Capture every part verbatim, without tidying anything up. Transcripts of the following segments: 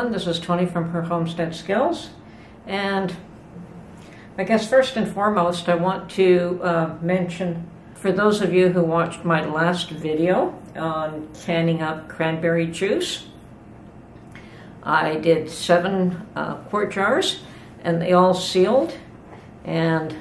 everyone, this is Tony from Her Homestead Skills, and I guess first and foremost I want to uh, mention, for those of you who watched my last video on canning up cranberry juice, I did seven uh, quart jars and they all sealed, and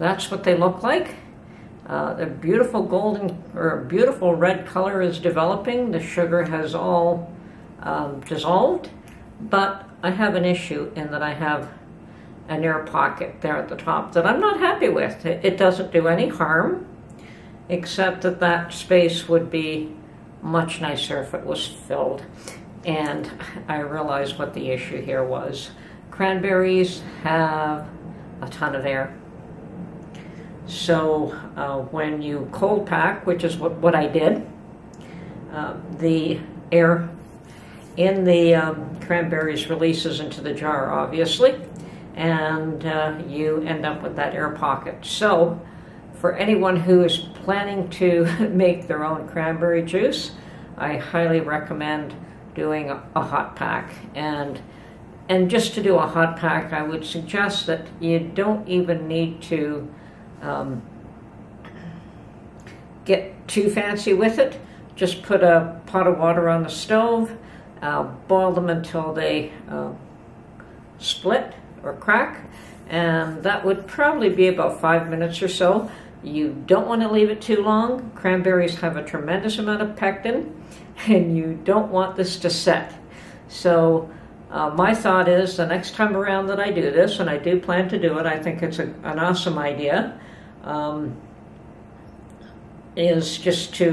that's what they look like. Uh, the beautiful golden or beautiful red color is developing. The sugar has all um, dissolved, but I have an issue in that I have an air pocket there at the top that I'm not happy with. It, it doesn't do any harm, except that that space would be much nicer if it was filled. And I realized what the issue here was. Cranberries have a ton of air. So uh, when you cold pack, which is what, what I did, uh, the air in the um, cranberries releases into the jar, obviously, and uh, you end up with that air pocket. So for anyone who is planning to make their own cranberry juice, I highly recommend doing a, a hot pack. And, and just to do a hot pack, I would suggest that you don't even need to Um, get too fancy with it. Just put a pot of water on the stove, uh, boil them until they uh, split or crack, and that would probably be about five minutes or so. You don't want to leave it too long. Cranberries have a tremendous amount of pectin, and you don't want this to set. So Uh, my thought is, the next time around that I do this, and I do plan to do it, I think it's a, an awesome idea, um, is just to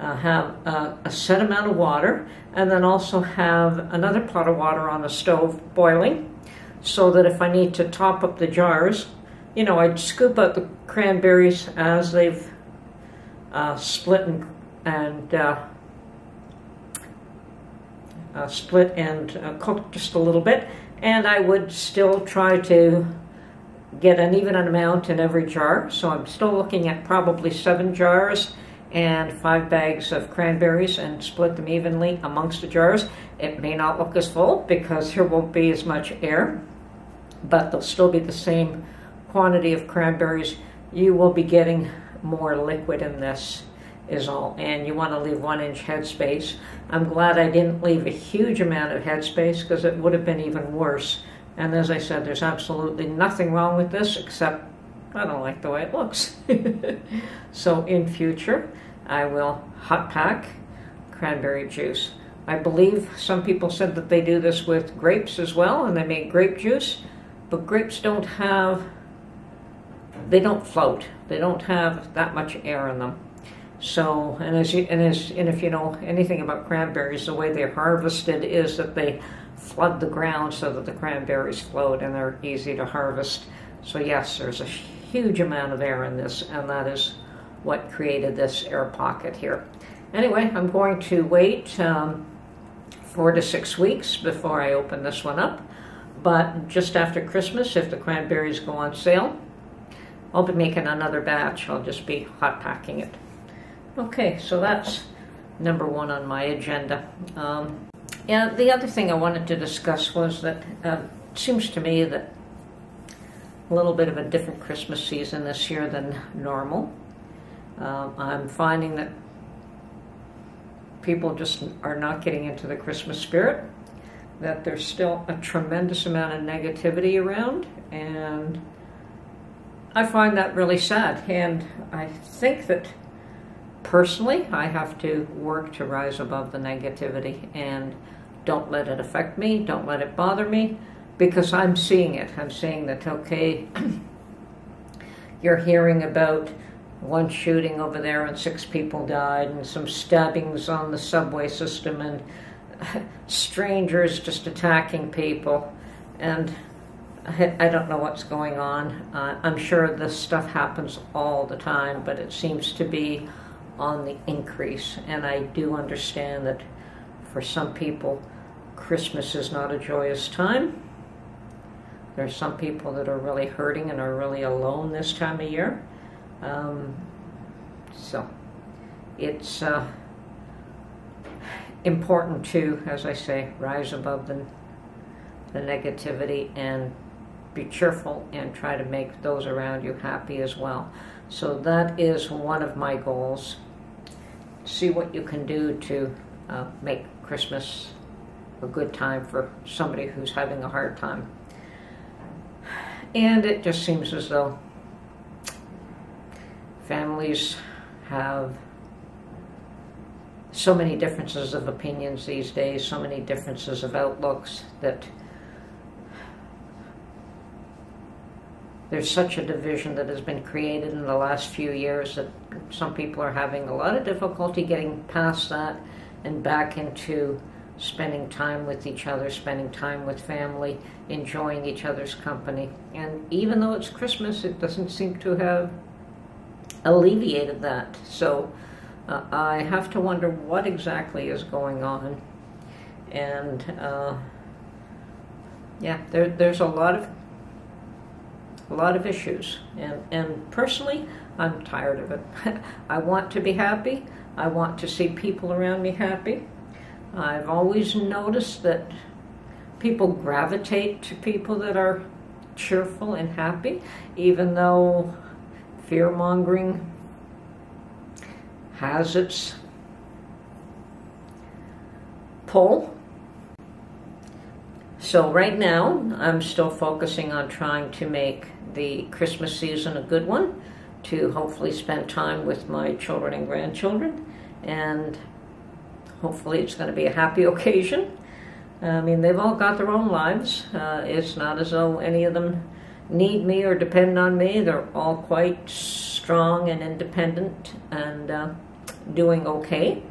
uh, have a, a set amount of water, and then also have another pot of water on the stove boiling, so that if I need to top up the jars, you know, I'd scoop out the cranberries as they've uh, split and, and uh, Uh, split and uh, cooked just a little bit, and I would still try to get an even amount in every jar. So I'm still looking at probably seven jars and five bags of cranberries, and split them evenly amongst the jars. It may not look as full because there won't be as much air, but there'll still be the same quantity of cranberries. You will be getting more liquid in this is all, and you want to leave one inch headspace. I'm glad I didn't leave a huge amount of headspace, because it would have been even worse. And as I said, there's absolutely nothing wrong with this, except I don't like the way it looks. So in future, I will hot pack cranberry juice. I believe some people said that they do this with grapes as well, and they make grape juice, but grapes don't have, they don't float. They don't have that much air in them. So, and as you, and as, and if you know anything about cranberries, the way they're harvested is that they flood the ground so that the cranberries float and they're easy to harvest. So yes, there's a huge amount of air in this, and that is what created this air pocket here. Anyway, I'm going to wait um, four to six weeks before I open this one up. But just after Christmas, if the cranberries go on sale, I'll be making another batch. I'll just be hot packing it. Okay, so that's number one on my agenda. Um, yeah, the other thing I wanted to discuss was that uh, it seems to me that a little bit of a different Christmas season this year than normal. Um, I'm finding that people just are not getting into the Christmas spirit, that there's still a tremendous amount of negativity around, and I find that really sad. And I think that personally, I have to work to rise above the negativity and don't let it affect me, don't let it bother me, because I'm seeing it. I'm seeing that, okay, you're hearing about one shooting over there and six people died, and some stabbings on the subway system, and strangers just attacking people, and I don't know what's going on. Uh, I'm sure this stuff happens all the time, but it seems to be on the increase, and I do understand that for some people Christmas is not a joyous time. There's some people that are really hurting and are really alone this time of year, um, so it's uh, important to, as I say, rise above the, the negativity and be cheerful and try to make those around you happy as well. So that is one of my goals. See what you can do to uh, make Christmas a good time for somebody who's having a hard time. And it just seems as though families have so many differences of opinions these days, so many differences of outlooks, that there's such a division that has been created in the last few years that some people are having a lot of difficulty getting past that and back into spending time with each other, spending time with family, enjoying each other's company. And even though it's Christmas, it doesn't seem to have alleviated that. So uh, I have to wonder what exactly is going on. And uh, yeah, there, there's a lot of a lot of issues, and and personally I'm tired of it. I want to be happy. I want to see people around me happy. I've always noticed that people gravitate to people that are cheerful and happy, even though fear-mongering has its pull. So right now, I'm still focusing on trying to make the Christmas season a good one, to hopefully spend time with my children and grandchildren, and hopefully it's going to be a happy occasion. I mean, they've all got their own lives. Uh, it's not as though any of them need me or depend on me. They're all quite strong and independent and uh, doing okay.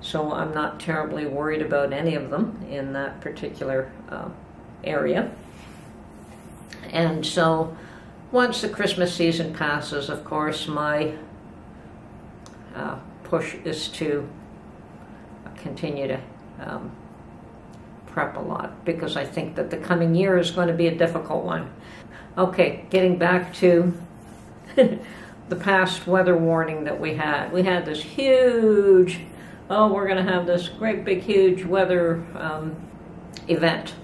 So I'm not terribly worried about any of them in that particular uh, area. And so once the Christmas season passes, of course, my uh, push is to continue to um, prep a lot, because I think that the coming year is going to be a difficult one. Okay, getting back to the past weather warning that we had. We had this huge, oh, we're going to have this great big huge weather um, event.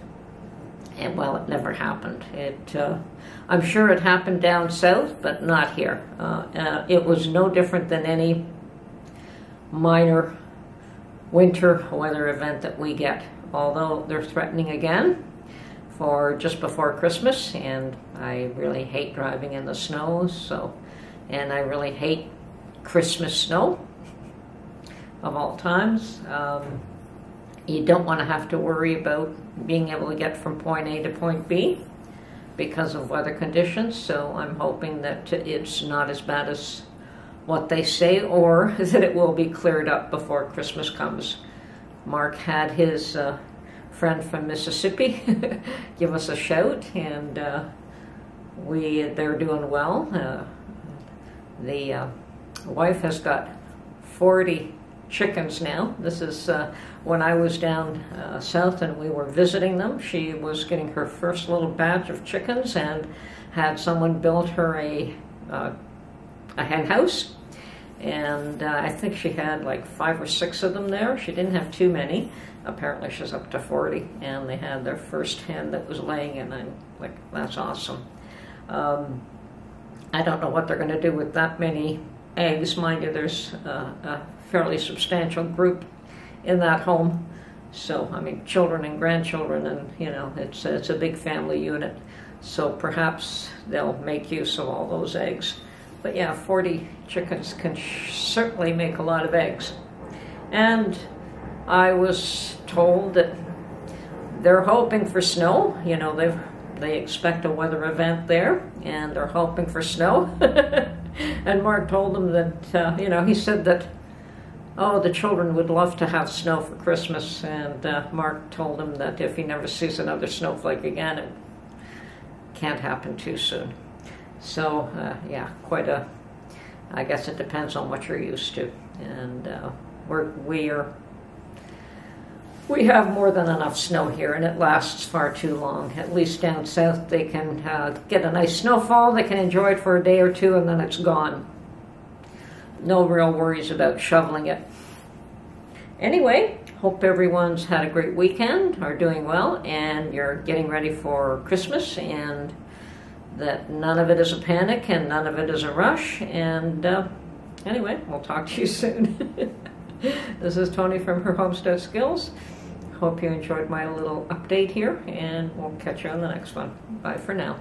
And well, it never happened. It, uh, I'm sure it happened down south, but not here. Uh, uh, it was no different than any minor winter weather event that we get, although they're threatening again for just before Christmas, and I really hate driving in the snow, so, and I really hate Christmas snow of all times. Um, you don't want to have to worry about being able to get from point A to point B because of weather conditions, so I'm hoping that it's not as bad as what they say, or that it will be cleared up before Christmas comes. Mark had his uh, friend from Mississippi give us a shout, and uh, we they're doing well. Uh, the uh, wife has got forty chickens now. This is uh, when I was down uh, south and we were visiting them. She was getting her first little batch of chickens and had someone build her a uh, a hen house, and uh, I think she had like five or six of them there. She didn't have too many. Apparently she's up to forty, and they had their first hen that was laying, and I'm like, that's awesome. Um, I don't know what they're going to do with that many eggs. Mind you, there's uh, a fairly substantial group in that home. So, I mean, children and grandchildren, and, you know, it's, it's a big family unit. So perhaps they'll make use of all those eggs. But yeah, forty chickens can certainly make a lot of eggs. And I was told that they're hoping for snow. You know, they they expect a weather event there, and they're hoping for snow. And Mark told them that, uh, you know, he said that, oh, the children would love to have snow for Christmas. And uh, Mark told him that if he never sees another snowflake again, it can't happen too soon. So, uh, yeah, quite a, I guess it depends on what you're used to, and uh, we're, we are, we have more than enough snow here, and it lasts far too long. At least down south, they can uh, get a nice snowfall, they can enjoy it for a day or two, and then it's gone. No real worries about shoveling it. Anyway, hope everyone's had a great weekend, are doing well, and you're getting ready for Christmas, and that none of it is a panic and none of it is a rush. And uh, anyway, we'll talk to you soon. This is Toni from Her Homestead Skills. Hope you enjoyed my little update here, and we'll catch you on the next one. Bye for now.